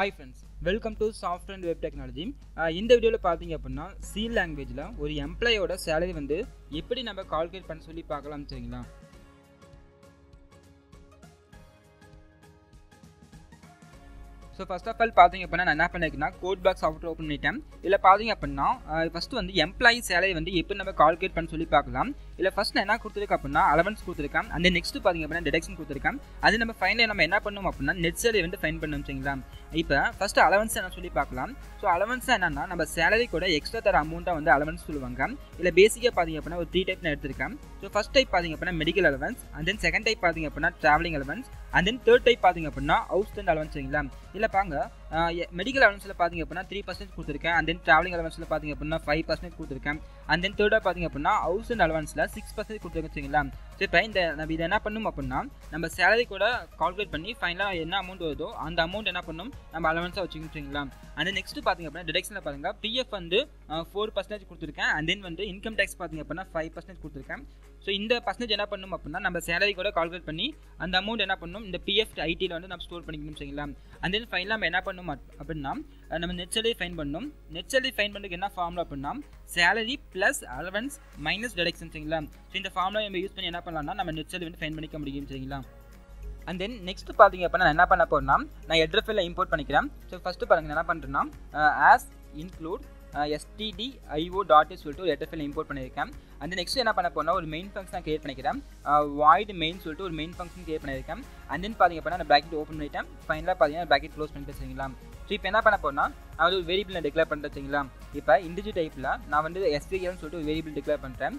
Hi friends, welcome to Software and Web Technology. In this video la pathinga appadina C language la oru employee oda salary vandu eppadi namba calculate panna solli paakalam theriyala. So first of all pathinga appadina na enna pannikena code box software open panniten. Idla pathinga appadina first vandu employee salary vandu eppadi namba calculate panna solli paakalam. Idla first na enna kuduthirukka appadina allowance kuduthirukam and next pathinga appadina deduction kuduthirukam. Adhu namba finally nama enna pannuvom appadina net salary vandu find pannuvom theriyala. இப்போ first allowance என்ன சொல்லி பார்க்கலாம். So allowance என்னன்னா நம்ம salary கூட extra தர அமௌண்ட்டாக வந்து அலவன்ஸ் சொல்லுவாங்க. இல்லை பேசிக்காக பார்த்திங்க அப்படின்னா ஒரு 3 டைப் நான் எடுத்திருக்கேன். ஸோ ஃபர்ஸ்ட் டைப் பார்த்திங்க அப்படின்னா medical allowance, and then second type பார்த்திங்க அப்படின்னா travelling allowance, and then third type பார்த்திங்க அப்படின்னா ஹவுஸ் ரெண்ட் அலவன்ஸ் சரிங்களா. இல்லை பாங்க மெடிக்கல் அலவன்ஸில் பார்த்திங்க அப்படின்னா 3% கொடுத்துருக்கேன், அண்ட் தென் ட்ராவலிங் அலவன்ஸில் பார்த்திங்க அப்படின்னா 5% கொடுத்துருக்கேன், அண்ட் தென் தேர்டாக பார்த்திங்க அப்படின்னா ஹவுஸ் ரெண்ட் அலவன்ஸில் 6% கொடுத்துருக்கேன் சரிங்களா. ஸோ இப்போ இந்த நம்ம இதை என்ன பண்ணும் அப்படின்னா நம்ம சேலரி கூட கால்குலேட் பண்ணி ஃபைனலாக என்ன அமௌண்ட் வருதோ அந்த அமௌண்ட் என்ன பண்ணும் நம்ம அலவன்ஸாக வச்சுக்கணும் சரிங்களா. அந்த நெக்ஸ்ட் பார்த்திங்க அப்படின்னா டிடக்ஷனில் பாருங்கள் பிஎஃப் வந்து 4% கொடுத்துருக்கேன், அண்ட் தென் வந்து இன்கம் டேக்ஸ் பார்த்திங்க அப்படின்னா 5% கொடுத்துருக்கேன். ஸோ இந்த பர்சன்டேஜ் என்ன பண்ணும் அப்படின்னா நம்ம சேலரி கூட கால்குலேட் பண்ணி அந்த அமௌண்ட் என்ன பண்ணும் இந்த பிஎஃப் ஐடியில் வந்து நம்ம ஸ்டோர் பண்ணிக்கணும் சரிங்களா. அண்ட் தென் ஃபைனலாக நம்ம என்ன பண்ணணும் அப்படின்னா நம்ம நெட் சேலரி ஃபைண்ட் பண்ணணும். நெட் சேலரி ஃபைண்ட் பண்ணுறதுக்கு என்ன ஃபார்முலா அப்படின்னா salary plus allowance minus deduction சரிங்களா. ஸோ இந்த ஃபார்முலா நம்ம யூஸ் பண்ணி என்ன பண்ணலாம்னா நம்ம நெட் சேலரி வந்து ஃபைண்ட் பண்ணிக்க முடியும் சரிங்களா. அண்ட் தென் நெக்ஸ்ட் பார்த்திங்க அப்படின்னா நான் என்ன பண்ண போகிறேன்னா நான் ஹெட்ரஃபில் இம்போர்ட் பண்ணிக்கிறேன். ஸோ ஃபஸ்ட்டு பாருங்கள் நான் என்ன பண்ணுறேன்னா ஆஸ் இன்க்ளூட் stdio.h சொல்லிட்டு ஒரு ஹெட்ரஃபில் இம்போர்ட் பண்ணியிருக்கேன். அந்த நெக்ஸ்ட் என்ன பண்ண போனால் ஒரு மெயின் ஃபங்க்ஷன் நான் கிரியேட் பண்ணிக்கிறேன். வாய்ட் மெயின் சொல்லிட்டு ஒரு மெயின் ஃபங்க்ஷன் கிரியேட் பண்ணியிருக்கேன். அண்ட் தென் பார்த்திங்க அப்படின்னா நான் ப்ராக்கெட் ஓப்பன் பண்ணிட்டேன். ஃபைனலாக பார்த்தீங்கன்னா ப்ராக்கெட் க்ளோஸ் பண்ணிட்டு சரிங்களா. ஸோ இப்போ என்ன பண்ண போனால் நான் வந்து ஒரு வேரியபிள் நான் டிக்ளேர் பண்ணுறேன் சரிங்களா. இப்போ இண்டிஜி டைப்பில் நான் வந்து எஸ்ஏஎல்னு சொல்லிட்டு ஒரு வேரியபிள் டிக்ளேர் பண்ணுறேன்.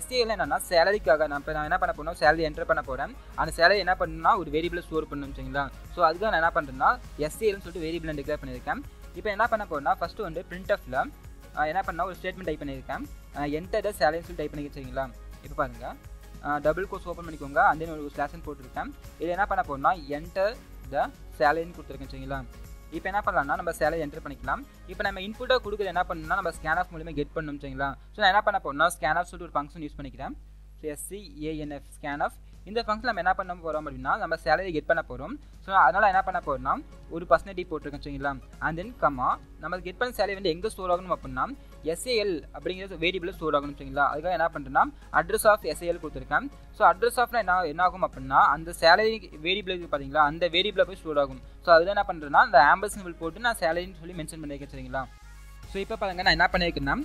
எஸ்ஏஎல் என்னன்னா சேலரிக்காக நான் என்ன பண்ண போனால் சேலரி என்டர் பண்ண போகிறேன். அந்த சேலரி என்ன பண்ணுன்னா ஒரு வேரியபிளை ஸ்டோர் பண்ணணும் சரிங்களா. ஸோ அதுக்காக நான் என்ன பண்ணுறேன்னா எஸ்ஏஎல்னு சொல்லிட்டு வேரியபிள் நான் டிக்ளேர் பண்ணியிருக்கேன். இப்போ என்ன பண்ண போகிறேன்னா ஃபஸ்ட்டு வந்து பிரிண்ட்எஃப்ல என்ன பண்ணால் ஒரு ஸ்டேட்மெண்ட் டைப் பண்ணியிருக்கேன். என்டர் சேலரின்னு சொல்லி டைப் பண்ணிக்க சரிங்களா. இப்போ பாருங்கள் டபுள் கோர்ஸ் ஓப்பன் பண்ணிக்கோங்க, அண்ட் தென் ஒரு ஸ்லாஷன் போட்டிருக்கேன். இது என்ன பண்ண போகிறோம்னா என்டர் த சேலரின்னு கொடுத்துருக்கேன் சரிங்களா. இப்போ என்ன பண்ணலாம்னா நம்ம சேலரி என்டர் பண்ணிக்கலாம். இப்போ நம்ம இன்புட்டாக கொடுக்குறது என்ன பண்ணணும்னா நம்ம ஸ்கேன் ஆஃப் மூலியமாக கெட் பண்ணணும் சரிங்களா. ஸோ நான் என்ன பண்ண போகிறோம்னா ஸ்கேன் ஆஃப் சொல்லிட்டு ஒரு ஃபங்க்ஷன் யூஸ் பண்ணிக்கிறேன். ஸோ SCANF ஸ்கேன் ஆஃப் இந்த ஃபங்க்ஷன் நம்ம என்ன பண்ண போகிறோம் அப்படின்னா நம்ம சேலரி கெட் பண்ண போகிறோம். ஸோ அதனால் என்ன பண்ண போகிறோம்னா ஒரு பர்சன்டேஜ் போட்டிருக்கோம் சரிங்களா. அண்ட் தென் கம்மா நம்ம கெட் பண்ண சேலரி வந்து எங்கே ஸ்டோர் ஆகணும் அப்படின்னா எஸ்ஏஎல் அப்படிங்கிற வேரியபிள் ஸ்டோர் ஆகணும் சரிங்களா. அதுக்காக என்ன பண்ணுறேன்னா அட்ரஸ் ஆஃப் எஸ்ஏஎல் கொடுத்துருக்கேன். ஸோ அட்ரஸ் ஆஃப்னா என்ன ஆகும் அப்படின்னா அந்த சேலரி வேரியபிளுக்கு பார்த்தீங்களா அந்த வேரியபிளை போய் ஸ்டோர் ஆகும். ஸோ அதுதான் என்ன பண்ணுறேன்னா அந்த ஆம்பர்சிம்பிள் போட்டு நான் சேலரின்னு சொல்லி மென்ஷன் பண்ணியிருக்கேன் சரிங்களா. ஸோ இப்போ பாருங்க நான் என்ன பண்ணியிருக்கேன்னா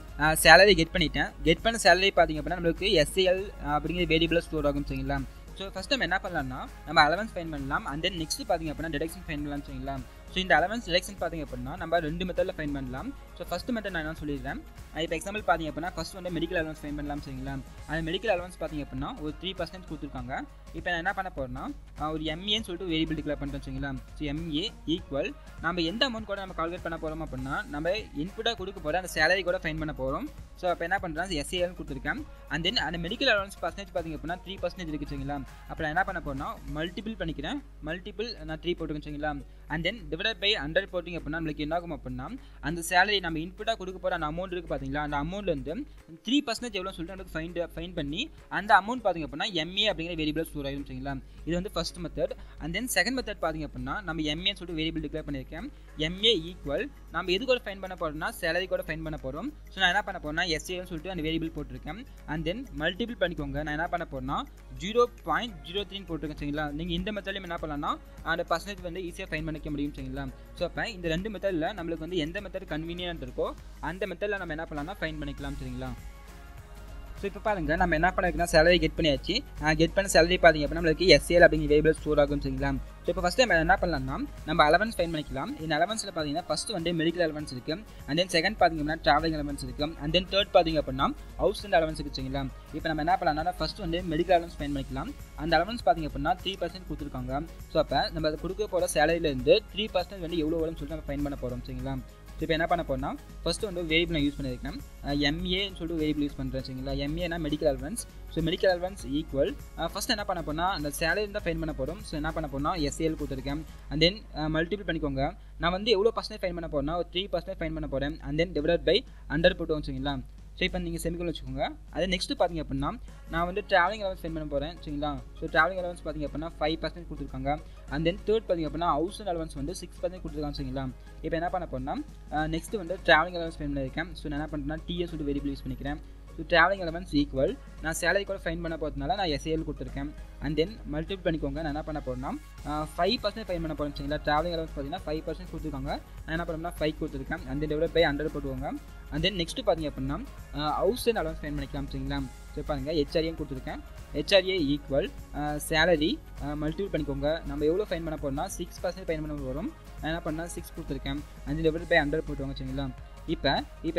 சேலரி கெட் பண்ணிட்டேன். கெட் பண்ண சேலரி பார்த்திங்க அப்படின்னா நம்மளுக்கு எஸ்ஏஎல் அப்படிங்கிற வேரியபிளை ஸ்டோர் ஆகும் சரிங்களா. ஸோ ஃபஸ்ட் நம்ம என்ன பண்ணலாம்னா நம்ம அலவன்ஸ் ஃபைண்ட் பண்ணலாம், அண்ட் தென் நெக்ஸ்ட் பார்த்திங்க அப்படின்னா டிடக்ஷன் ஃபைண்ட் பண்ணலாம் சரிங்களா. ஸோ இந்த அலவன்ஸ் டிடக்ஷன் பார்த்திங்க அப்படின்னா நம்ம ரெண்டு மெத்தடில் ஃபைண்ட் பண்ணலாம். ஸோ ஃபஸ்ட் மெத்தட் நான் என்ன சொல்லிடுறேன். இப்போ எக்ஸாம்பிள் பார்த்திங்க அப்படின்னா ஃபஸ்ட் வந்து மெடிக்கல் அலவன்ஸ் ஃபைண்ட் பண்ணலாம் சரிங்களா. அந்த மெடிக்கல் அலவன்ஸ் பார்த்திங்க அப்படின்னா ஒரு 3% கொடுத்துருக்காங்க. இப்போ நான் என்ன பண்ண போகிறேன்னா ஒரு எம்ஏன்னு சொல்லிட்டு வேரியபிள் டிக்ளேர் பண்ணுறோம் சரிங்களா. ஸோ எம்ஏ ஈக்குவல் நம்ம எந்த அமௌண்ட் கூட நம்ம கால்குலேட் பண்ண போகிறோம் அப்படின்னா நம்ம இன்புட்டாக கொடுக்க போகிற அந்த சேலரி கூட ஃபைண்ட் பண்ண போகிறோம். ஸோ அப்போ என்ன பண்ணுறேன் எஸ்ஏஎல்னு கொடுத்துருக்கேன். அண்ட் தென் அந்த மெடிக்கல் அலவன்ஸ் பர்சன்டேஜ் பார்த்திங்க அப்படின்னா 3% இருக்குது சரிங்களா. அப்போ நான் என்ன பண்ண போகிறேன்னா மல்டிபிள் பண்ணிக்கிறேன். மல்டிபிள் நான் 3 போட்டுக்கணும் சரிங்களா. அண்ட் தென் டிவைட் பை 100 போட்டிங்க அப்படின்னா நம்மளுக்கு என்ன ஆகும் அப்படின்னா அந்த சேலரி நம்ம இன்புட்டாக கொடுக்க போகிற அந்த அமௌண்ட் இருக்குது பார்த்தீங்களா. அந்த அமௌண்ட்லேருந்து 3% எவ்வளோ சொல்லிட்டு நம்மளுக்கு ஃபைண்ட் பண்ணி அந்த அமௌண்ட் பார்த்திங்க அப்படின்னா எம்ஏ அப்படிங்கிற வேரியபிள் ஸ்டோர் ஆகிடும் சரிங்களா. இது வந்து first method. And then second method பார்த்திங்க அப்படின்னா நம்ம எம்ஏன்னு சொல்லிட்டு வேரியபிள் டிக்ளேர் பண்ணியிருக்கேன். எம்ஏ ஈக்குவல் நம்ம எது கூட ஃபைண்ட் பண்ண போகிறோம்னா சேலரி கூட ஃபைண்ட் பண்ண போகிறோம். ஸோ நான் என்ன பண்ண போகிறேன்னா எஸ்ஏன்னு சொல்லிட்டு அந்த வேரியபிள் போட்டிருக்கேன். அண்ட் தென் மல்டிபிள் பண்ணிக்கோங்க. நான் என்ன பண்ண போகிறேன்னா 0.03 போட்டிருக்கேன் சரிங்களா. நீங்கள் இந்த மெத்தட்லேயும் என்ன பண்ணலாம்னா அந்த பர்சன்டேஜ் வந்து ஈஸியாக ஃபைண்ட் பண்ணிக்க முடியும் சரிங்களா. ஸோ அப்போ இந்த ரெண்டு மெத்தடில் நம்மளுக்கு வந்து எந்த மெத்தட் கன்வீனியன்ட் இருக்கோ அந்த மெத்தடில் நம்ம என்ன பண்ணலாம்னா ஃபைண்ட் பண்ணிக்கலாம் சரிங்களா. ஸோ இப்போ பாருங்கள் நம்ம என்ன பண்ணிருக்கோம்னா சேலரி கெட் பண்ணியாச்சு. கெட் பண்ண சேலரி பார்த்திங்க அப்படின்னா நம்மளுக்கு எஸ்ஏஎல் அப்படிங்கிற வேரியபிள் ஸ்டோர் ஆகும் சரிங்களா. ஸோ இப்போ ஃபஸ்ட்டு நம்ம என்ன பண்ணலாம்னா நம்ம அலவன்ஸ் ஃபைண்ட் பண்ணிக்கலாம். இந்த அலவன்ஸில் பார்த்திங்கன்னா ஃபஸ்ட்டு வந்து மெடிக்கல் அலவன்ஸ் இருக்குது, அண்ட் தென் செகண்ட் பார்த்திங்க அப்படின்னா ட்ராவலிங் அலவன்ஸ் இருக்குது, அண்ட் தென் தேர்ட் பார்த்திங்க அப்படின்னா ஹவுஸ் ரெண்ட் அலவன்ஸ் இருக்குது சரிங்களா. இப்போ நம்ம என்ன பண்ணலாம்னா ஃபஸ்ட்டு வந்து மெடிக்கல் அலவன்ஸ் ஃபைண்ட் பண்ணிக்கலாம். அந்த அலவன்ஸ் பார்த்திங்க அப்படின்னா 3% கொடுத்துருக்காங்க. ஸோ அப்போ நம்ம அதை கொடுக்க போகிற சேலரியிலேருந்து 3% வந்து எவ்வளோ வரும்னு சொல்லிட்டு நம்ம ஃபைண்ட் பண்ண போகிறோம் சரிங்களா. ஸோ இப்போ என்ன பண்ண போகிறோம்னா ஃபஸ்ட்டு வந்து வேரியபிள் நான் யூஸ் பண்ணியிருக்கேன். எம்ஏன்னு சொல்லிட்டு வேரியபிள் யூஸ் பண்ணுறேன் சரிங்களா. எம்ஏனா medical allowance. So medical allowance equal first என்ன பண்ண போனால் அந்த சேலரி தான் ஃபைண்ட் பண்ண போகிறோம். ஸோ என்ன பண்ண போனால் எஸ்ஏஎல் கொடுத்துருக்கேன். அண்ட் தென் மல்டிபிள் பண்ணிக்கோங்க. நான் வந்து எவ்வளோ பர்சன்டேஜ் ஃபைண்ட் பண்ண போகிறேன்னா ஒரு 3% ஃபைண்ட் பண்ண போகிறேன். அண்ட் தென் டிவைட் பை 100 போட்டு வச்சுங்களா. ஸோ டைப் பண்ணி நீங்கள் செமிகோலன் வச்சுக்கோங்க. அதே நெக்ஸ்ட்டு பார்த்திங்க அப்படின்னா நான் வந்து ட்ராவலிங் அலவன்ஸ் ஸ்பெண்ட் பண்ண போகிறேன் சரிங்களா. ஸோ ட்ராவலிங் அலவன்ஸ் பார்த்திங்க அப்படின்னா 5% கொடுத்துருக்காங்க. அண்ட் தென் தேர்ட் பார்த்திங்க அப்படின்னா ஹவுஸ் அலவன்ஸ் வந்து 6% கொடுத்துருக்காங்க சரிங்களா. இப்போ என்ன பண்ண போகிறேன்னா நெக்ஸ்ட் வந்து ட்ராவலிங் அலவன்ஸ் ஸ்பெண்ட் பண்ணியிருக்கேன். ஸோ நான் என்ன பண்ணுறேன்னா டிஎஸ் வந்து வேரியபிள் யூஸ் பண்ணிக்கிறேன். ஸோ ட்ராவலிங் அலவன்ஸ் ஈக்குவல் நான் சேலரி கூட ஃபைன் பண்ண போகிறதுனால நான் எஸ்ஏஎல் கொடுத்துருக்கேன். அண்ட் தென் மல்டிபிள் பண்ணிக்கோங்க நான் என்ன பண்ண போகிறேன்னா 5% ஃபைன் பண்ண போகிறேன் சரிங்களா. ட்ராவலிங் அலவன்ஸ் பார்த்தீங்கன்னா 5% கொடுத்துருக்காங்க. நான் என்ன பண்ணோம்னா 5 கொடுத்துருக்கேன். அண்ட் தென் டெவலப் பை 100 போட்டுவாங்க. அண்ட் தென் நெக்ஸ்ட்டு பார்த்திங்க அப்படின்னா ஹவுஸ் அண்ட் அலவன்ஸ் ஃபைன் பண்ணிக்கலாம் சரிங்களா. ஸோ பாருங்கள் ஹெச்ஆர்ஏன்னு கொடுத்துருக்கேன். ஹெச்ஆர்ஏ ஈக்குவல் சேலரி மல்டிபிள் பண்ணிக்கோங்க நம்ம எவ்வளோ ஃபைன் பண்ண போகிறோம்னா 6% ஃபைன் பண்ண வரும். நான் என்ன பண்ணால் 6 கொடுத்துருக்கேன். அண்ட் டெவலப் பை 100 போட்டுவாங்க சரிங்களா. இப்போ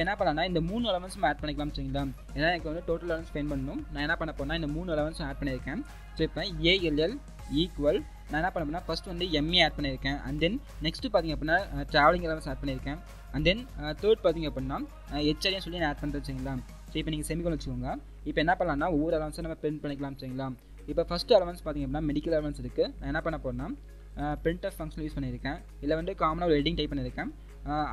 என்ன பண்ணலாம்னா இந்த 3 அலவன்ஸும் ஆட் பண்ணிக்கலாம் சரிங்களா. ஏன்னா எனக்கு வந்து டோட்டல் அலவன்ஸ் ஸ்பெண்ட் பண்ணணும். நான் என்ன பண்ண போனால் இந்த 3 அலவன்ஸும் ஆட் பண்ணியிருக்கேன். ஸோ இப்போ ஏஎல்எல் ஈக்குவல் நான் என்ன பண்ண போனால் ஃபஸ்ட் வந்து எம்ஏ ஆட் பண்ணியிருக்கேன். அண்ட் தென் நெக்ஸ்ட்டு பார்த்திங்க அப்படின்னா ட்ராவலிங் அலவன்ஸ் ஆட் பண்ணியிருக்கேன். அண்ட் தென் தேர்ட் பார்த்திங்க அப்படின்னா ஹெச்ஆர்ஏன்னு சொல்லி நான் ஆட் பண்ணுறேன் சரிங்களா. ஸோ இப்போ நீங்கள் செமிகோலன் வச்சுக்கோங்க. இப்போ என்ன பண்ணலாம்னா ஒவ்வொரு அலவன்ஸும் நம்ம பிரிண்ட் பண்ணிக்கலாம் சரிங்களா. இப்போ ஃபஸ்ட்டு அலவன்ஸ் பார்த்திங்க அப்படின்னா மெடிக்கல் அலவன்ஸ் இருக்குது. நான் என்ன பண்ண போனால் பிரிண்ட் ஆஃப் ஃபங்க்ஷன் யூஸ் பண்ணியிருக்கேன். இதில் வந்து காமனாக ஒரு ஹெட்டிங் டைப் பண்ணியிருக்கேன்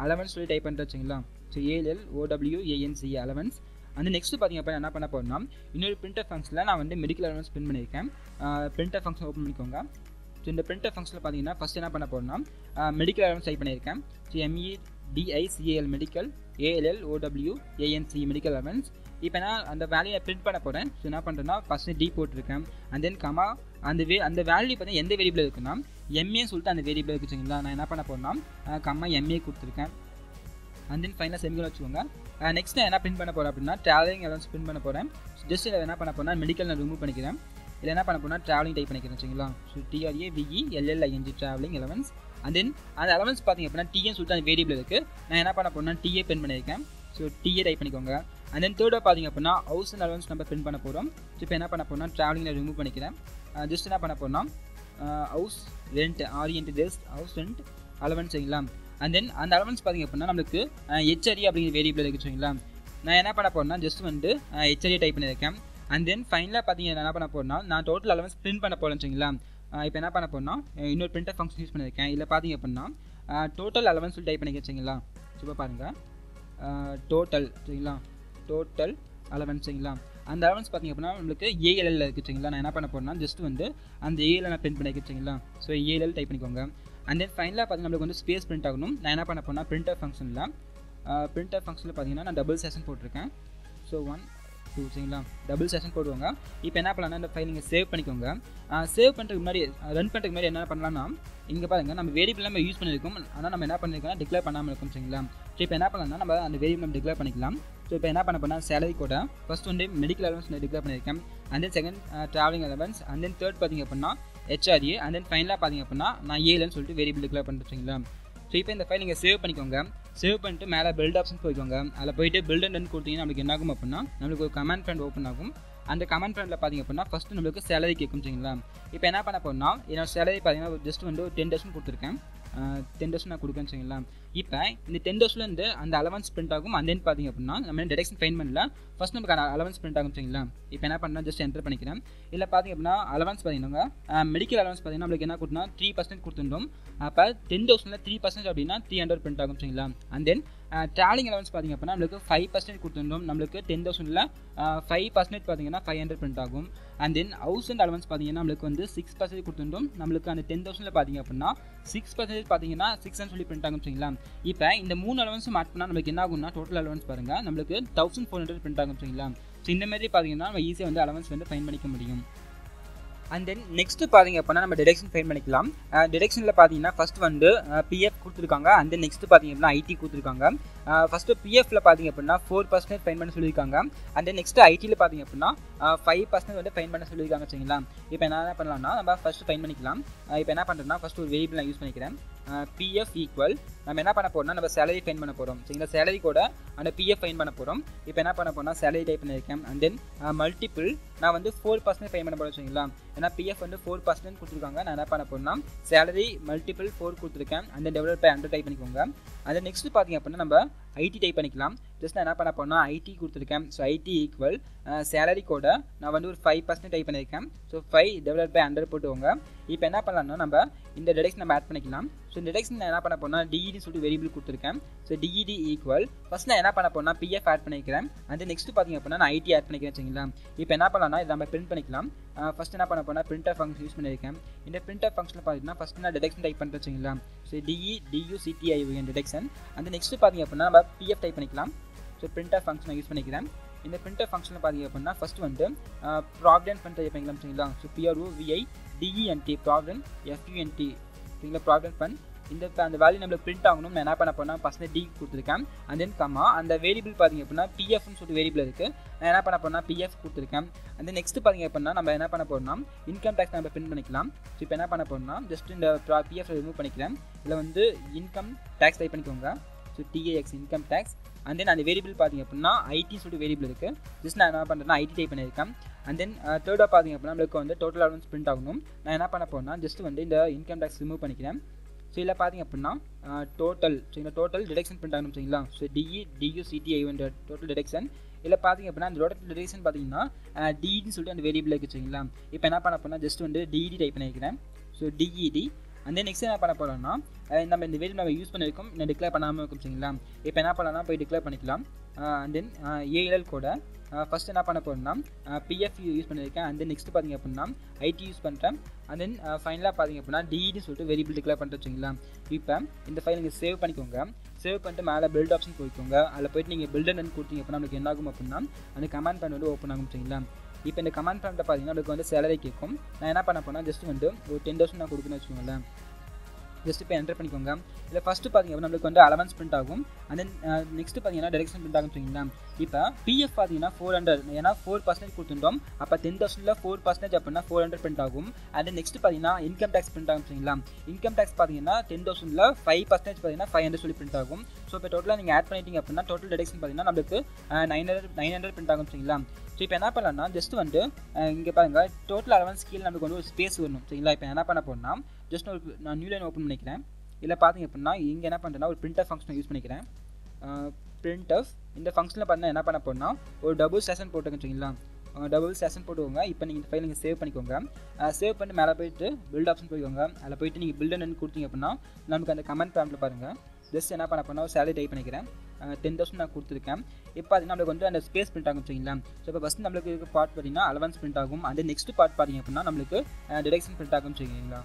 அலவன்ஸ் சொல்லி டைப் பண்ணுறது வச்சுங்களா. So AL OWANC allowance. அந்த நெக்ஸ்ட்டு பார்த்திங்க அப்படின்னா என்ன பண்ண போகிறேன்னா இன்னொரு பிரிண்டர் ஃபங்க்ஷனில் நான் வந்து மெடிக்கல் அலவன்ஸ் பிரிண்ட் பண்ணியிருக்கேன். பிரிண்டர் ஃபங்க்ஷன் ஓப்பன் பண்ணிக்கோங்க. ஸோ இந்த பிரிண்டர் ஃபங்க்ஷனில் பார்த்தீங்கன்னா ஃபஸ்ட்டு என்ன பண்ண போகிறேன்னா மெடிக்கல் அலவன்ஸ் டைப் பண்ணியிருக்கேன். So MEDICAL medical ALL OWANC medical allowance. இப்போ நான் அந்த வேல்யூ பிரிண்ட் பண்ண போகிறேன். ஸோ என்ன பண்ணுறேன்னா ஃபஸ்ட்டு டி போட்டிருக்கேன். அண்ட் தென் கமா அந்த வேல்யூ பார்த்தீங்கன்னா எந்த வேரியபிள் இருக்குன்னா எம்ஏன்னு சொல்லிட்டு அந்த வேரியபிள் இருக்குது சரிங்களா. நான் என்ன பண்ண போகிறேன்னா கம்மா எம்ஏ கொடுத்துருக்கேன். அண்ட் தென் ஃபைனலாக செமிகோலன் வச்சுக்கோங்க. நெக்ஸ்ட் நான் என்ன பிரிண்ட் பண்ண போகிறேன் அப்படின்னா ட்ராவலிங் அலவன்ஸ் பிரிண்ட் பண்ண போகிறேன். ஜஸ்ட் இதில் என்ன பண்ண போனால் மெடிக்கல் நான் ரிமூவ் பண்ணிக்கிறேன். இதில் என்ன பண்ண போனால் ட்ராவலிங் டைப் பண்ணிக்கிறேன் சரிங்களா. So TRA VELLING travelling allowance. And then அந்த அலவன்ஸ் பார்த்திங்க அப்படின்னா டிஏன்னு சொல்லிட்டு அந்த வேரியபிள் இருக்குது. நான் என்ன பண்ண போனால் டிஏ பிரிண்ட் பண்ணியிருக்கேன். ஸோ டிஏ டைப் பண்ணிக்கோங்க. அண்ட் தென் தேர்டாக பார்த்திங்க அப்படின்னா ஹவுஸ் அண்ட் அலவன்ஸ் நம்ம பிரிண்ட் பண்ண போகிறோம். ஸோ இப்போ என்ன பண்ண போனால் ட்ராவலிங்கில் ரிமூவ் பண்ணிக்கிறேன். ஜஸ்ட் என்ன பண்ண போகிறோம்னா house rent ஆரியன்ட் test house rent allowance சரிங்களா. அண்ட் தென் அந்த அலவன்ஸ் பார்த்திங்க அப்படின்னா நம்மளுக்கு ஹெச்ஆர்ஏ அப்படிங்கிற வேரியபிள் இருக்குது சரிங்களா. நான் என்ன பண்ண போகிறேன்னா ஜஸ்ட் வந்து ஹெச்ஆர்ஏ டைப் பண்ணியிருக்கேன். அண்ட் தென் ஃபைனலாக பார்த்தீங்கன்னா என்ன பண்ண போகிறேன்னா நான் டோட்டல் அலவன்ஸ் பிரிண்ட் பண்ண போகிறேன் சரிங்களா. இப்போ என்ன பண்ண போகிறேன்னா இன்னொரு பிரிண்டர் ஃபங்க்ஷன் யூஸ் பண்ணியிருக்கேன். இதில் பார்த்திங்க அப்படின்னா டோட்டல் அலவன்ஸ் சொல்லி டைப் பண்ணிக்கிறேன் சரிங்களா. இப்போ பாருங்கள் டோட்டல் சரிங்களா டோட்டல் அலவன்ஸ் சரிங்களா. அந்த அலவன்ஸ் பார்த்திங்க அப்படின்னா நம்மளுக்கு ஏஎல்எல் இருக்குது சரிங்களா. நான் என்ன பண்ண போகிறேன்னா ஜஸ்ட் வந்து அந்த ஏஎல்எல் நான் பிரிண்ட் பண்ணிக்கிறேன் சரிங்களா. ஸோ ஏஎல்எல் டைப் பண்ணிக்கோங்க. அண்ட் தென் ஃபைனலாக பார்த்தீங்கன்னா நம்மளுக்கு வந்து ஸ்பேஸ் பிரிண்ட் ஆகணும். நான் என்ன பண்ண போனால் பிரிண்டர் ஃபங்க்ஷனில் பார்த்தீங்கன்னா நான் டபுள் செஷன் போட்டிருக்கேன். ஸோ 1, 2 சரிங்களா டபுள் செஷன் போடுவாங்க. இப்போ என்ன பண்ணலாம்னா இந்த ஃபைல் நீங்கள் சேவ் பண்ணிக்கோங்க. சேவ் பண்ணுறதுக்கு முன்னாடி ரன் பண்ணுறதுக்கு முன்னாடி என்ன பண்ணலாம்னா இங்கே பாருங்கள் நம்ம வேரியபிள் நம்ம யூஸ் பண்ணியிருக்கோம். ஆனால் நம்ம என்ன பண்ணியிருக்கோம்னா டிக்ளேர் பண்ணாமல் இருக்கும் சரிங்களா. ஸோ இப்போ என்ன பண்ணலாம்னா நம்ம அந்த வேரியபிள் நம்ம டிக்ளேர் பண்ணிக்கலாம். ஸோ இப்போ என்ன பண்ண போனால் சேலரி கூட ஃபஸ்ட் வந்து மெடிக்கல் அலவன்ஸ் நான் டிக்ளேர் பண்ணியிருக்கேன். And then second travelling allowance. And then third பார்த்திங்க அப்படின்னா ஹெச்ஆர்ஏ. அண்ட் தென் ஃபைனலாக பார்த்திங்க அப்படின்னா நான் ஏலன்னு சொல்லிட்டு வேரியபிள் டிக்ளேர் பண்ணுறீங்களா. ஸோ இப்போ இந்த ஃபைல் நீங்கள் சேவ் பண்ணிக்கோங்க. சேவ் பண்ணிட்டு மேலே பில்ட் ஆப்ஷன் போய்க்கோங்க. அதில் போய்ட்டு பில்ட் அண்ட் ரன் கொடுத்தீங்கன்னா நம்மளுக்கு என்ன ஆகும் அப்படின்னா நம்மளுக்கு ஒரு கமாண்ட் ப்ராம்ப்ட் ஓப்பன் ஆகும். அந்த கமாண்ட் ப்ராம்ப்ட்டில் பார்த்திங்க அப்படின்னா ஃபஸ்ட்டு நம்மளுக்கு சேலரி கேட்கும் சரிங்களா. இப்போ என்ன பண்ண போகிறோம்னா என்னோடய சேலரி பார்த்திங்கன்னா ஜஸ்ட் வந்து ஒரு 10% கொடுத்துருக்கேன். 10% நான் கொடுக்குறேன் சரிங்களா. இப்போ இந்த 10%லேருந்து அந்த அலவன்ஸ் பிரிண்ட் ஆகும். அண்ட் தென் பார்த்திங்க அப்படின்னா நம்ம டெடக்ஷன் ஃபைன் பண்ணல ஃபஸ்ட் நமக்கு அலவன்ஸ் பிரிண்ட் ஆகும் சரிங்களா. இப்போ என்ன பண்ணலாம் ஜஸ்ட் என்டர் பண்ணிக்கிறேன். இல்லை பார்த்திங்க அப்படின்னா அலவன்ஸ் பார்த்திங்கன்னா மெடிக்கல் அலவன்ஸ் பார்த்திங்கன்னா நம்மளுக்கு என்ன கொடுத்தோம்னா 3% கொடுத்துருந்தோம். அப்போ 10,000ல் 3% அப்படின்னா 300 பிரிண்ட் ஆகும் சரிங்களா. அண்ட் தென் ட்ராவலிங் அலவன்ஸ் பார்த்திங்க அப்படின்னா நம்மளுக்கு 5% கொடுத்துருந்தோம். நம்மளுக்கு 10,000ல் 5% பார்த்திங்கன்னா 500 பிரிண்ட் ஆகும். And then house and allowance பார்த்திங்கன்னா நம்மளுக்கு வந்து 6% கொடுத்துருந்தோம். நம்மளுக்கு அந்த 10,000ல் பார்த்திங்க அப்படின்னா 6% பார்த்திங்கன்னா 600 சொல்லி பிரிண்ட் ஆகும் சரிங்களா. இப்போ இந்த 3 அலவன்ஸும் ஆட் பண்ணால் நம்மளுக்கு என்ன ஆகும்னா டோட்டல் அலவன்ஸ் பாருங்கள் நம்மளுக்கு 1400 பிரிண்ட் ஆகும் சரிங்களா. ஸோ இந்த மாதிரி பார்த்திங்கன்னா நம்ம ஈஸியாக வந்து அலவன்ஸ் வந்து ஃபைன் பண்ணிக்க முடியும். அண்ட் தென் நெக்ஸ்ட்டு பார்த்திங்க அப்படின்னா நம்ம டிடக்ஷன் ஃபைன் பண்ணிக்கலாம். டிடக்ஷனில் பார்த்திங்கன்னா ஃபஸ்ட் வந்து பிஎஃப் கொடுத்துருக்காங்க. அண்ட் தென் நெக்ஸ்ட்டு பார்த்திங்க அப்படின்னா ஐடி கொடுத்துருக்காங்க. ஃபஸ்ட்டு பிஎஃப்ல பார்த்திங்க அப்படின்னா 4% ஃபைன் பண்ண சொல்லியிருக்காங்க. அண்ட் தென் நெக்ஸ்ட்டு ஐடியில் பார்த்திங்க அப்படின்னா 5% வந்து ஃபைன் பண்ண சொல்லியிருக்காங்க சரிங்களா. இப்போ என்ன பண்ணலாம்னா நம்ம ஃபஸ்ட்டு ஃபைன் பண்ணிக்கலாம். இப்போ என்ன பண்ணுறோம்னா ஃபஸ்ட்டு ஒரு வேரியபிள் நான் யூஸ் பண்ணிக்கிறேன். பிஎஃப் ஈக்குவல் நம்ம என்ன பண்ண போகிறோம்னா நம்ம சேலரி ஃபைன் பண்ண போகிறோம் சரிங்களா. சேலரி கூட அந்த பிஎஃப் ஃபைன் பண்ண போகிறோம். இப்போ என்ன பண்ண போனால் சேலரி டைப் பண்ணியிருக்கேன். அண்ட் தென் மல்டிபிள் நான் வந்து 4% ஃபைன் பண்ண போகிறோம் சரிங்களா. ஏன்னா பிஎஃப் வந்து 4% கொடுத்துருக்காங்க. நான் என்ன பண்ண போகிறேன்னா சேலரி மல்டிபிள் 4 கொடுத்துருக்கேன். அந்த டெவலப் பை 100 டைப் பண்ணிக்கோங்க. அது நெக்ஸ்ட் பார்த்திங்க அப்படின்னா நம்ம ஐடி டைப் பண்ணிக்கலாம். ஜஸ்ட் நான் என்ன பண்ண போனால் ஐடி கொடுத்துருக்கேன். ஸோ ஐடி ஈக்குவல் சேலரி கூட நான் வந்து ஒரு 5% டைப் பண்ணியிருக்கேன். ஸோ 5 டெவலப் பை 100 போட்டுவோங்க. இப்போ என்ன பண்ணலாம்னா நம்ம இந்த டெடக்ஷன் நம்ம ஆட் பண்ணிக்கலாம். So இந்த டிடக்ஷன் நான் என்ன பண்ண போறேன்னா DED சொல்லிட்டு வேரியபிள் கொடுத்திருக்கேன். So DED ஈக்குவல் ஃபர்ஸ்ட் நான் என்ன பண்ண போறேன்னா PF ஆட் பண்ணிக்கிறேன். அந்த நெக்ஸ்ட் பாத்தீங்க அப்படினா நான் IT ஆட் பண்ணிக்கிறேன் சரிங்களா. இப்போ என்ன பண்ணலாம்னா இத நம்ம பிரிண்ட் பண்ணிக்கலாம். ஃபர்ஸ்ட் என்ன பண்ண போறேன்னா printf ஃபங்ஷன் யூஸ் பண்ணிருக்கேன். இந்த printf ஃபங்ஷன்ல பாத்தீங்கன்னா ஃபர்ஸ்ட் நான் டிடக்ஷன் டைப் பண்றேன் சரிங்களா. So DEDUCTION deduction. அந்த நெக்ஸ்ட் பாத்தீங்க அப்படினா நம்ம PF டைப் பண்ணிக்கலாம். So printf ஃபங்ஷனை யூஸ் பண்ணிக்கிறேன். இந்த printf ஃபங்ஷனை பாத்தீங்க அப்படினா ஃபர்ஸ்ட் வந்து provident fund டைப் பண்ணிக்கலாம் சரிங்களா. So PROVIDENT provident FUNT சரிங்களா provident fund. இந்த அந்த வேல்யூ நம்ம பிரிண்ட் ஆகணும். நான் என்ன பண்ண போறேன்னா ஃபர்ஸ்ட் D கொடுத்திருக்கேன். அண்ட் தென் கமா அந்த வேரியபிள் பாத்தீங்க அப்படினா PF னு சொல்லிட்டு வேரியபிள் இருக்கு. நான் என்ன பண்ண போறேன்னா PF கொடுத்திருக்கேன். அண்ட் நெக்ஸ்ட் பாத்தீங்க அப்படினா நம்ம என்ன பண்ண போறோம்னா இன்கம் டாக்ஸ் நம்ம பிரிண்ட் பண்ணிக்கலாம். சோ இப்போ என்ன பண்ண போறோம்னா ஜஸ்ட் இந்த PF ரிமூவ் பண்ணிக்கிறேன். இதுல வந்து இன்கம் டாக்ஸ் டைப் பண்ணிக்கோங்க. So TAX income tax. And then அந்த வேரியபிள் பாத்தீங்க அப்படினா IT னு சொல்லிட்டு வேரியபிள் இருக்கு. ஜஸ்ட் நான் என்ன பண்றேன்னா IT டைப் பண்ணிருக்கேன். And then தேர்டா பாத்தீங்க அப்படினா நமக்கு வந்து டோட்டல் அலவன்ஸ் பிரிண்ட் ஆகணும். நான் என்ன பண்ண போறேன்னா ஜஸ்ட் வந்து இந்த இன்கம் டாக்ஸ் ரிமூவ் பண்ணிக்கிறேன். சோ இல்ல பாத்தீங்க அப்படினா டோட்டல் சரிங்களா டோட்டல் டிடக்ஷன் பிரிண்ட் ஆகணும் சரிங்களா. So DEDUCTION total deduction. இல்ல பாத்தீங்க அப்படினா அந்த டோட்டல் டிடக்ஷன் பாத்தீங்கன்னா DED னு சொல்லிட்டு அந்த வேரியபிள் இருக்கு சரிங்களா. இப்போ என்ன பண்ண போறேன்னா ஜஸ்ட் வந்து DED டைப் பண்ணிக்கிறேன். So DED. And then next என்ன பண்ண போறோம்னா நம்ம இந்த வேரியபிள் நம்ம யூஸ் பண்ணிருக்கோம் நான் டிக்ளேர் பண்ணாம இருக்கும் சரிங்களா. இப்போ என்ன பண்ணலாம்னா போய் டிக்ளேர் பண்ணிக்கலாம். and then ALL code first என்ன பண்ண போறோம்னா PF யூஸ் பண்ணிருக்கேன். and then next பாத்தீங்க அப்படினா IT யூஸ் பண்றேன். and then ஃபைனலா பாத்தீங்க அப்படினா DED னு சொல்லிட்டு வேரியபிள் டிக்ளேர் பண்ணிட்டோம் சரிங்களா. இப்போ இந்த ஃபைலை நீங்க சேவ் பண்ணிக்கோங்க. சேவ் பண்ணிட்டு மேலே பில்ட் ஆப்ஷன் போய்க்கோங்க. அதில் போயிட்டு நீங்கள் பில்ட் அண்ட் கொடுத்தீங்க அப்படின்னா நமக்கு என்ன ஆகும் அப்படின்னா அந்த கமாண்ட் பாயிண்ட் வந்து ஓப்பன் ஆகும் சரிங்களா. இப்போ இந்த கமாண்ட் பாயிண்ட்டில் பார்த்தீங்கன்னா நமக்கு வந்து சேலரி கேட்கும். நான் என்ன பண்ண போனால் ஜஸ்ட் வந்து ஒரு 10,000 நான் கொடுக்குன்னு வச்சுக்கோங்களேன். ஜஸ்ட் இப்போ என்டர் பண்ணிக்கோங்க. இல்லை ஃபஸ்ட்டு பார்த்தீங்க அப்படின்னா நம்மளுக்கு வந்து அலவன்ஸ் பிரிண்ட் ஆகும். அண்ட் தென் நெக்ஸ்ட் பார்த்தீங்கன்னா டிரெக்ஷன் பிரிண்ட் ஆகும் சரிங்களா. இப்போ PF பார்த்தீங்கன்னா 400 ஏன்னா 4% கொடுத்துட்டோம். அப்போ 10,000ல் 4% அப்படின்னா 400 பிரிண்ட் ஆகும். அண்ட் நெக்ஸ்ட் பார்த்தீங்கன்னா இன்கம் டாக்ஸ் பிரிண்ட் ஆகும் சரிங்களா. இன்கம் டாக்ஸ் பார்த்தீங்கன்னா 10,000ல் 5% பார்த்தீங்கன்னா 500 சொல்லி பிரிண்ட் ஆகும். ஸோ இப்போ டோட்டலாக நீங்கள் ஆட் பண்ணிட்டீங்க அப்படின்னா டோட்டல் டிடக்ஷன் பார்த்தீங்கன்னா நம்மளுக்கு 900 பிரிண்ட் ஆகும் சரிங்களா. ஸோ இப்போ என்ன பண்ணலாம்னா ஜஸ்ட் வந்து இங்கே பாருங்கள் டோட்டல் அலவன்ஸ் கீழே நமக்கு வந்து ஒரு ஸ்பேஸ் வரணும் சரிங்களா. இப்போ என்ன பண்ண போறோம்னா ஜஸ்ட் ஒரு நான் நியூ லைன் ஓப்பன் பண்ணிக்கிறேன். இல்லை பார்த்தீங்க அப்படின்னா இங்கே என்ன பண்ணுறேன்னா ஒரு printf ஃபங்க்ஷனை யூஸ் பண்ணிக்கிறேன். printf இந்த ஃபங்க்ஷனில் பார்த்தீங்கன்னா என்ன பண்ண போறோம்னா ஒரு டபுள் ஸ்லாஷ் போட்டுக்கோங்க சரிங்களா. டபுள் ஸ்லாஷ் போட்டுக்கோங்க. இப்போ நீங்கள் இந்த ஃபைலை நீங்கள் சேவ் பண்ணிக்கோங்க. சேவ் பண்ணி மேலே போயிட்டு பில்ட் ஆப்ஷன் போய்க்கோங்க. அதில் போயிட்டு நீங்கள் பில்ட் அண்ட் கொடுத்தீங்க அப்படின்னா நமக்கு அந்த கமெண்ட் பாயிண்டில் பாருங்கள். ஜஸ்ட் என்ன பண்ண போனால் ஒரு சேலரி டைப் பண்ணிக்கிறேன். 10,000 நான் கொடுத்துருக்கேன். இப்போ பார்த்தீங்கன்னா நம்மளுக்கு வந்து அந்த ஸ்பேஸ் பிரிண்ட் ஆகும் சரிங்களா. ஸோ இப்போ ஃபஸ்ட் நம்மளுக்கு இருக்க பார்ட் பார்த்தீங்கன்னா அலவன்ஸ் பிரிண்ட் ஆகும். அந்த நெக்ஸ்ட் பார்ட் பார்த்தீங்க அப்படின்னா நம்மளுக்கு டிடக்ஷன் பிரிண்ட் ஆகும் சரிங்களா.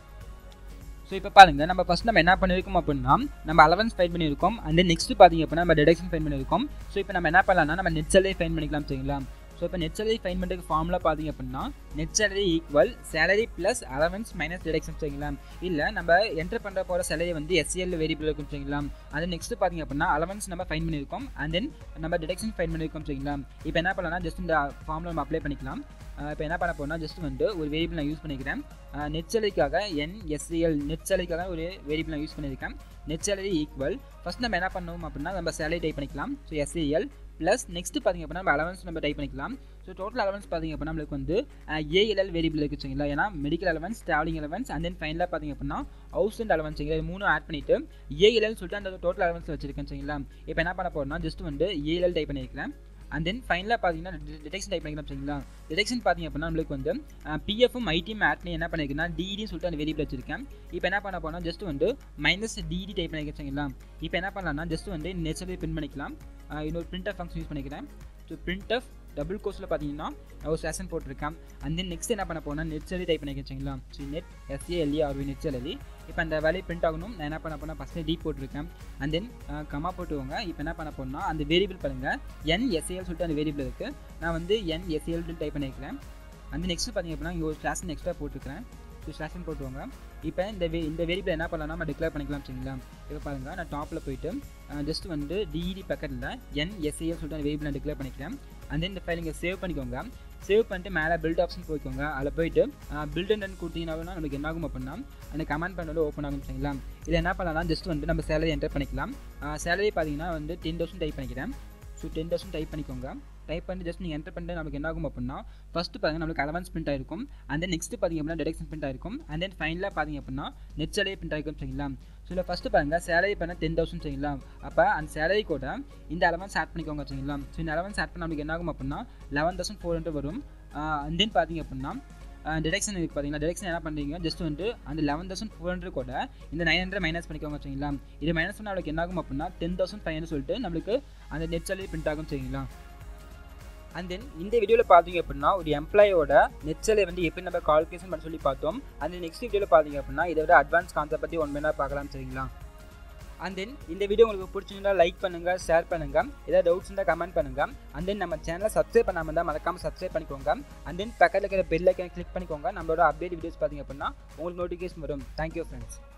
ஸோ இப்போ பாருங்கள் நம்ம ஃபஸ்ட் நம்ம என்ன பண்ணியிருக்கோம் அப்படின்னா நம்ம அலவன்ஸ் ஃபைண்ட் பண்ணியிருக்கோம். அண்ட் தென் நெக்ஸ்ட் பார்த்தீங்க அப்படின்னா நம்ம டிடக்ஷன் ஃபைண்ட் பண்ணியிருக்கோம். ஸோ இப்போ நம்ம என்ன பண்ணலாம்னா நம்ம நெட் சேலரி ஃபைண்ட் பண்ணிக்கலாம் சரிங்களா. ஸோ இப்போ நெட் சேலரி ஃபைண்ட் பண்ணுறதுக்கு ஃபார்முலா பார்த்தீங்க அப்படின்னா net salary equal salary plus allowance minus deduction சரிங்களா. இல்லை நம்ம என்டர் பண்ணுற போகிற சேலரி வந்து SCL வேரியபிள் இருக்கும் சரிங்களா. அது நெக்ஸ்ட் பார்த்தீங்க அப்படின்னா அலவன்ஸ் நம்ம ஃபைண்ட் பண்ணியிருக்கோம். அண்ட் தென் நம்ம டிடக்ஷன் ஃபைண்ட் பண்ணியிருக்கோம் சரிங்களா. இப்போ என்ன பண்ணலாம்னா ஜஸ்ட் இந்த ஃபார்முலா நம்ம அப்ளை பண்ணிக்கலாம். இப்போ என்ன பண்ண போனால் ஜஸ்ட் வந்து ஒரு வேரியபிள் நான் யூஸ் பண்ணிக்கிறேன். நெட் சேலரிக்காக NSCL நெட் சேலரிக்காக ஒரு வேரியபிள் நான் யூஸ் பண்ணியிருக்கேன். நெட் சேலரி ஈக்குவல் ஃபர்ஸ்ட் நம்ம என்ன பண்ணுவோம் அப்படின்னா நம்ம சேலரி டைப் பண்ணிக்கலாம். ஸோ SCL ப்ளஸ் நெக்ஸ்ட் பார்த்தீங்க அப்படின்னா நம்ம அலவன்ஸ் நம்ம டைப் பண்ணிக்கலாம். ஸோ டோட்டல் அலவன்ஸ் பார்த்தீங்க அப்படின்னா நம்மளுக்கு வந்து ALL வேரியபிள் இருக்குது சரிங்களா. ஏன்னா medical allowance travelling allowance and then ஃபைனலாக பார்த்தீங்க அப்படின்னா ஹவுஸ் அண்ட் அலவன்ஸ் சரிங்களா. இது மூணு ஆட் பண்ணிவிட்டு ALL சொல்லிட்டு அந்த டோட்டல் அலவன்ஸ் வச்சிருக்கேன் சரிங்களா. இப்போ என்ன பண்ண போகிறோம்னா ஜஸ்ட் வந்து ALL டைப் பண்ணியிருக்கேன். அண்ட் தென் ஃபைனலாக பார்த்தீங்கன்னா டிடக்ஷன் டைப் பண்ணிக்கலாம் சரிங்களா. டிடக்ஷன் பார்த்தீங்க அப்படின்னா நம்மளுக்கு வந்து PFம் ITம் ஆட் பண்ணி என்ன பண்ணியிருக்குன்னா DEDனு சொல்லிட்டு அந்த வேரியபிள் வச்சிருக்கேன். இப்போ என்ன பண்ண போனால் ஜஸ்ட் வந்து மைனஸ் DED டைப் பண்ணியிருக்கேன் சரிங்களா. இப்போ என்ன பண்ணலாம்னா ஜஸ்ட் வந்து நேச்சுரலி பிரிண்ட் பண்ணிக்கலாம். இன்னொரு printf ஃபங்க்ஷன் யூஸ் பண்ணிக்கிறேன். ஸோ printf டபுள் கோர்ஸில் பார்த்தீங்கன்னா ஒரு ஸ்லாஷ் போட்டிருக்கேன். அண்ட் தென் நெக்ஸ்ட் என்ன பண்ண போனால் நெட் சேலரி டைப் பண்ணிக்க வச்சிங்களா. So net SCL RV net salary. இப்போ அந்த வேலையை பிரிண்ட் ஆகணும். நான் என்ன பண்ண போனால் ஃபஸ்ட்டு D போட்டிருக்கேன். அண்ட் தென் கமா போட்டுக்கோங்க. இப்போ என்ன பண்ண போனால் அந்த வேரியபிள் பாருங்கள் NSCL சொல்லிட்டு அந்த வேரியபிள் இருக்குது. நான் வந்து NSCL டைப் பண்ணியிருக்கிறேன். அண்ட் நெக்ஸ்ட் பார்த்தீங்க அப்படின்னா இங்கே ஒரு ஸ்லாஷ் எக்ஸ்ட்ரா போட்டிருக்கிறேன். ஸோ ஸ்லாஷ் போட்டுக்கோங்க. இப்போ இந்த வேரியபிள் என்ன பண்ணலாம் நம்ம டிக்ளேர் பண்ணிக்கலாம் சரிங்களா. இப்போ பாருங்கள் நான் டாப்பில் போயிட்டு ஜஸ்ட் வந்து DED பக்கத்தில் NSCL சொல்லிட்டு அந்த வேரியபிள் நான் டிக்ளேர் பண்ணிக்கிறேன். அண்ட் தென் இந்த ஃபைல் இங்கே சேவ் பண்ணிக்கோங்க. சேவ் பண்ணிட்டு மேலே பில்ட் ஆப்ஷன் போய்க்கோங்க. அதில் போயிட்டு பில்ட் அண்ட் கொடுத்தீங்கன்னா நமக்கு என்ன ஆகும் அப்படின்னா அந்த கமெண்ட் பண்ண வந்து ஓப்பன் ஆகும் சரிங்களா. இதில் என்ன பண்ணலாம் ஜஸ்ட் வந்து நம்ம சேலரி என்டர் பண்ணிக்கலாம். சேலரி பார்த்தீங்கன்னா வந்து 10,000 டைப் பண்ணிக்கிறேன். ஸோ 10,000 டைப் பண்ணிக்கோங்க. டைப் பண்ணி ஜஸ்ட் நீங்கள் என்டர் பண்ணிட்டு நமக்கு என்ன ஆகும் அப்படின்னா ஃபஸ்ட்டு பார்த்தீங்கன்னா நம்மளுக்கு அலவன்ஸ் பிரிண்ட் ஆயிருக்கும். அண்ட் தென் நெக்ஸ்ட் பார்த்தீங்க அப்படின்னா டிடக்ஷன் பிரிண்ட் ஆயிருக்கும். அண்ட் தென் ஃபைனலாக பார்த்தீங்க அப்படின்னா நெட் சேலரி பிரிண்ட் ஆயிருக்கும் சரிங்களா. ஸோ இல்லை ஃபஸ்ட்டு பாருங்கள் சேலரி பண்ண 10,000 சரிங்களா. அப்போ அந்த சேலரி கூட இந்த அலவன்ஸ் ஆட் பண்ணிக்கோங்க சரிங்களா. ஸோ இந்த அலவன்ஸ் ஆட் பண்ண நமக்கு என்ன ஆகும் அப்படின்னா 11,400 வரும். அண்ட் தென் பார்த்தீங்க அப்படின்னா direction இருக்கு பாத்தீங்களா direction என்ன பண்றீங்க just வந்து அந்த 11400 கூட இந்த 900 மைனஸ் பண்ணிக்கோங்க சரிங்களா இது மைனஸ் பண்ணா நமக்கு என்ன ஆகும் அப்படினா 10500 சொல்லிட்டு நமக்கு அந்த நெட் salary print ஆகும் சரிங்களா And then in the video la pathinga appadina or employee oda net salary vandu eppadi namba calculation panna solli paathom and next video la pathinga appadina idavoda advanced concept patti one mena paakalam serigala and then in the video ungalku pidichirundha like pannunga share pannunga edha doubts unda comment pannunga and then nama channel subscribe pannama irundha marakama subscribe pannikonga and then பக்கத்துல இருக்கிற bell icon click பண்ணிக்கோங்க நம்மளோட update videos pathinga appadina உங்களுக்கு notification வரும் thank you friends